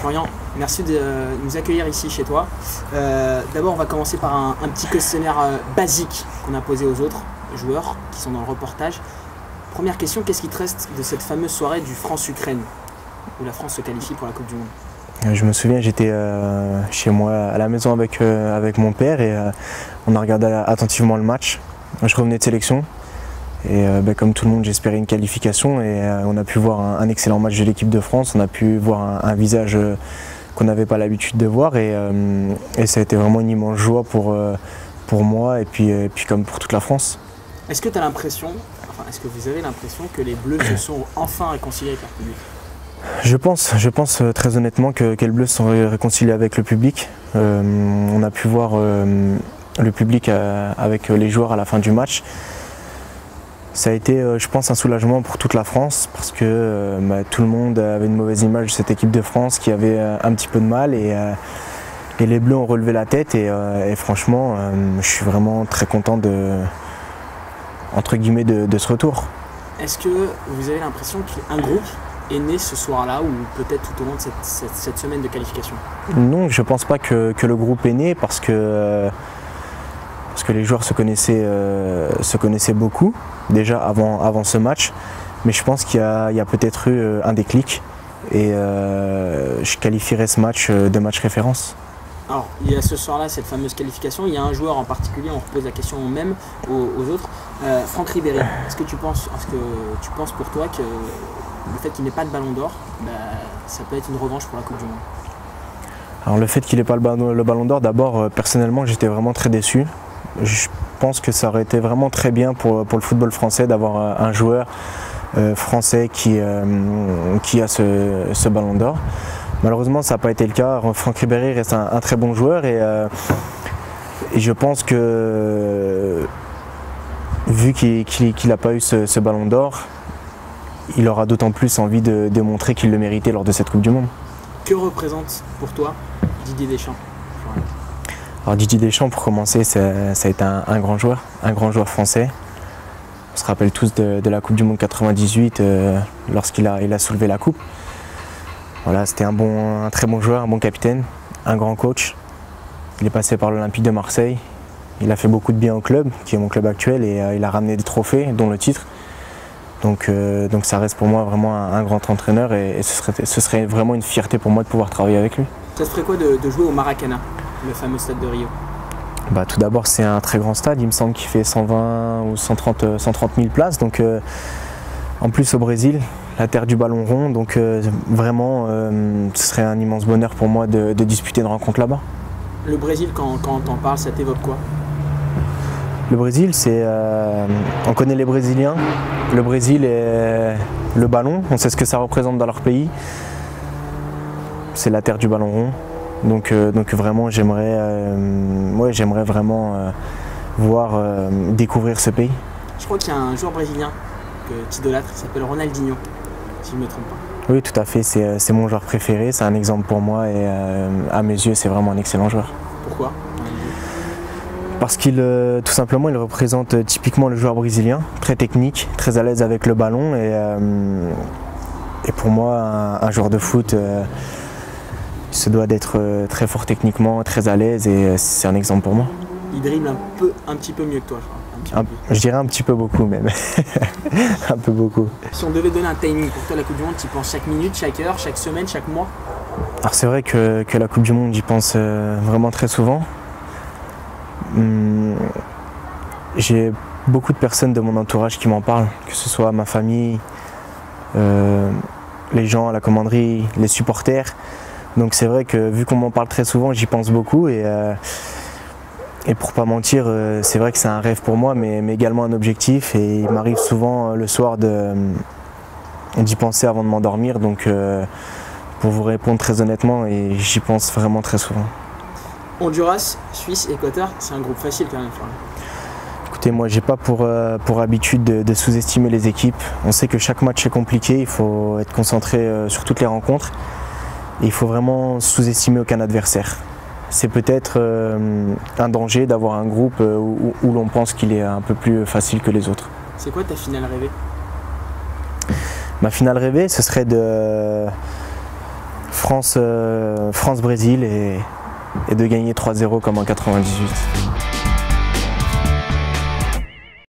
Florian, merci de nous accueillir ici chez toi. D'abord, on va commencer par un petit questionnaire basique qu'on a posé aux autres joueurs qui sont dans le reportage. Première question, qu'est-ce qui te reste de cette fameuse soirée du France-Ukraine où la France se qualifie pour la Coupe du Monde? Je me souviens, j'étais chez moi à la maison avec mon père et on a regardé attentivement le match. Je revenais de sélection et comme tout le monde, j'espérais une qualification et on a pu voir un excellent match de l'équipe de France. On a pu voir un visage qu'on n'avait pas l'habitude de voir et ça a été vraiment une immense joie pour moi et puis comme pour toute la France. Est-ce que tu as l'impression, enfin, est-ce que vous avez l'impression que les Bleus se sont enfin réconciliés avec leur public? Je pense très honnêtement que les Bleus sont réconciliés avec le public. On a pu voir le public avec les joueurs à la fin du match. Ça a été, je pense, un soulagement pour toute la France parce que tout le monde avait une mauvaise image de cette équipe de France qui avait un petit peu de mal et les Bleus ont relevé la tête et franchement, je suis vraiment très content de ce retour. Est-ce que vous avez l'impression qu'un groupe est né ce soir-là ou peut-être tout au long de cette semaine de qualification? Non, je ne pense pas que le groupe est né parce que les joueurs se connaissaient beaucoup déjà avant ce match, mais je pense qu'il y a peut-être eu un déclic et je qualifierais ce match de match référence. Alors, il y a ce soir-là cette fameuse qualification, il y a un joueur en particulier, on repose la question même aux autres, Franck Ribéry. Est-ce que tu penses pour toi que le fait qu'il n'ait pas de Ballon d'Or, ça peut être une revanche pour la Coupe du Monde? Alors le fait qu'il n'ait pas le Ballon d'Or, d'abord personnellement j'étais vraiment très déçu. Je pense que ça aurait été vraiment très bien pour le football français d'avoir un joueur français qui a ce Ballon d'Or. Malheureusement ça n'a pas été le cas. Franck Ribéry reste un très bon joueur et je pense que vu qu'il n'a pas eu ce Ballon d'Or, il aura d'autant plus envie de montrer qu'il le méritait lors de cette Coupe du Monde. Que représente pour toi Didier Deschamps? Alors Didier Deschamps, pour commencer, ça a été un grand joueur français. On se rappelle tous de la Coupe du Monde 98 lorsqu'il a soulevé la coupe. Voilà, c'était un très bon joueur, un bon capitaine, un grand coach. Il est passé par l'Olympique de Marseille. Il a fait beaucoup de bien au club, qui est mon club actuel, et il a ramené des trophées, dont le titre. Donc ça reste pour moi vraiment un grand entraîneur et ce serait vraiment une fierté pour moi de pouvoir travailler avec lui. Ça te ferait quoi de jouer au Maracana, le fameux stade de Rio? Tout d'abord c'est un très grand stade, il me semble qu'il fait 120 ou 130 000 places. Donc en plus au Brésil, la terre du ballon rond, donc vraiment ce serait un immense bonheur pour moi de disputer une rencontre là-bas. Le Brésil, quand on t'en parle, ça t'évoque quoi? Le Brésil, on connaît les Brésiliens, le Brésil est le ballon, on sait ce que ça représente dans leur pays. C'est la terre du ballon rond, donc vraiment j'aimerais vraiment voir, découvrir ce pays. Je crois qu'il y a un joueur brésilien que tu idolâtres, qui s'appelle Ronaldinho, si je ne me trompe pas. Oui, tout à fait, c'est mon joueur préféré, c'est un exemple pour moi et à mes yeux c'est vraiment un excellent joueur. Pourquoi? Parce qu'il, tout simplement, il représente typiquement le joueur brésilien, très technique, très à l'aise avec le ballon et pour moi, un joueur de foot se doit d'être très fort techniquement, très à l'aise et c'est un exemple pour moi. Il dribble un petit peu mieux que toi, je crois. Je dirais un petit peu beaucoup même, un peu beaucoup. Si on devait donner un timing pour toi, la Coupe du Monde, tu y penses chaque minute, chaque heure, chaque semaine, chaque mois? Alors c'est vrai que la Coupe du Monde, j'y pense vraiment très souvent. J'ai beaucoup de personnes de mon entourage qui m'en parlent, que ce soit ma famille, les gens à la commanderie, les supporters. Donc c'est vrai que vu qu'on m'en parle très souvent, j'y pense beaucoup et pour pas mentir, c'est vrai que c'est un rêve pour moi mais également un objectif et il m'arrive souvent le soir d'y penser avant de m'endormir. Donc pour vous répondre très honnêtement, et j'y pense vraiment très souvent. Honduras, Suisse et Qatar, c'est un groupe facile quand même. Écoutez, moi j'ai pas pour habitude de sous-estimer les équipes. On sait que chaque match est compliqué, il faut être concentré sur toutes les rencontres. Et il faut vraiment sous-estimer aucun adversaire. C'est peut-être un danger d'avoir un groupe où l'on pense qu'il est un peu plus facile que les autres. C'est quoi ta finale rêvée? Ma finale rêvée, ce serait de France-Brésil et de gagner 3-0 comme en 98.